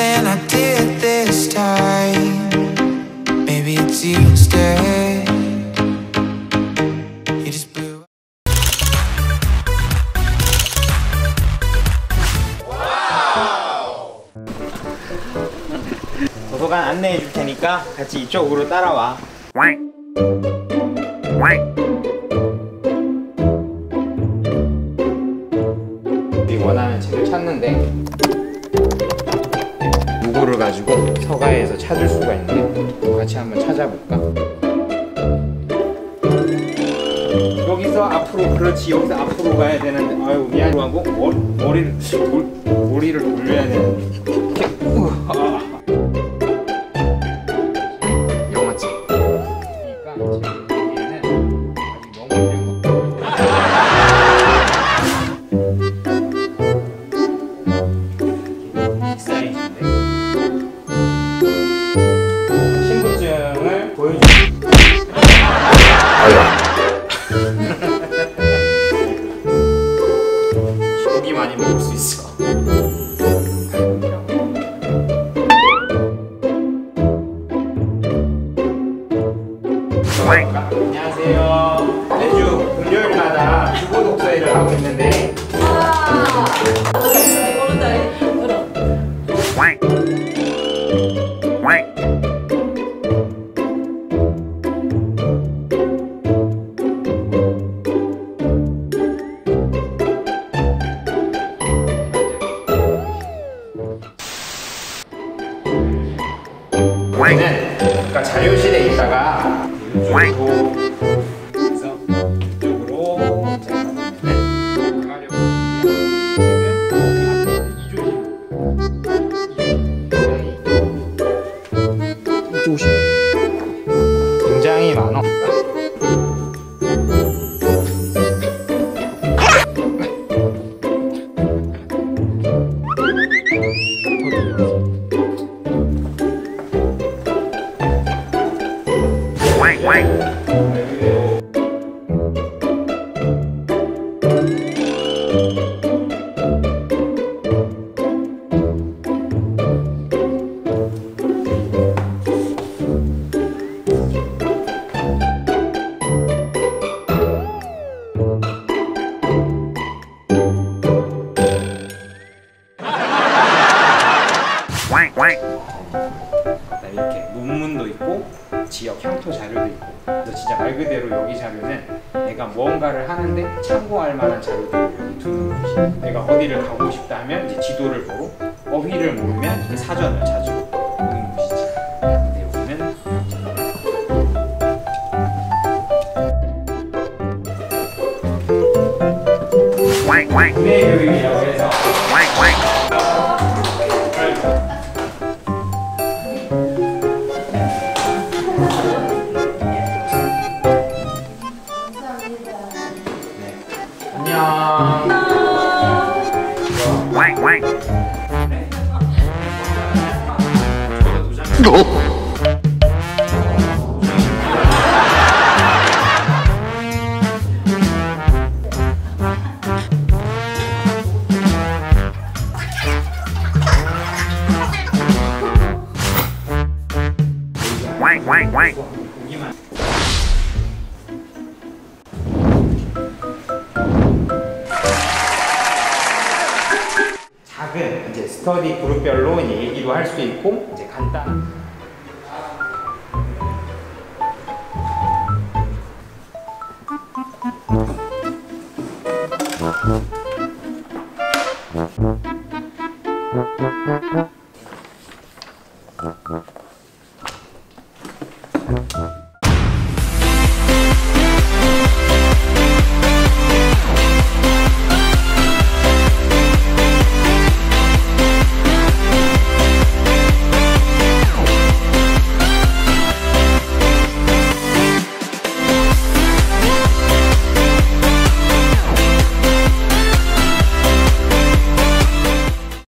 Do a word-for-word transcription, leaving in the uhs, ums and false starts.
than I did this time. Maybe it's you instead. You just blew. Wow. 도서관 안내해 줄 테니까 같이 이쪽으로 따라와. 원하는 책을 찾는데 요거를 가지고 서가에서 찾을 수가 있는데 같이 한번 찾아볼까? 여기서 앞으로, 그렇지, 여기서 앞으로 가야 되는데, 아유 미안하고 머리, 머리를, 돌, 머리를 돌려야 되는데 이렇게. 우와. 영화책 그러니까 지금 얘는 너무 힘든 거 신분증을 보여주고 고기 많이 먹을 수 있어. 안녕하세요. 매주 금요일마다 주보 독서회를 하고 있는데 우리는 그러니까 자료실에 있다가 이쪽으로 그래서 이쪽으로 가려고 이쪽으로 이쪽으로 굉장히 많아. 이렇게 논문도 있고 지역 향토 자료도 있고, 그래서 진짜 말 그대로 여기 자료는 내가 무언가를 하는데 참고할 만한 자료들을 여기 두는 곳이, 내가 어디를 가고 싶다 하면 이제 지도를 보고 어휘를 모르면 이렇게 사전을 자주 보는 곳이지. 근데 여기는 국내 교육이라고 해서 너! 작은 이제 스터디 그룹별로 이제 얘기도 할 수 있고 이제 간단한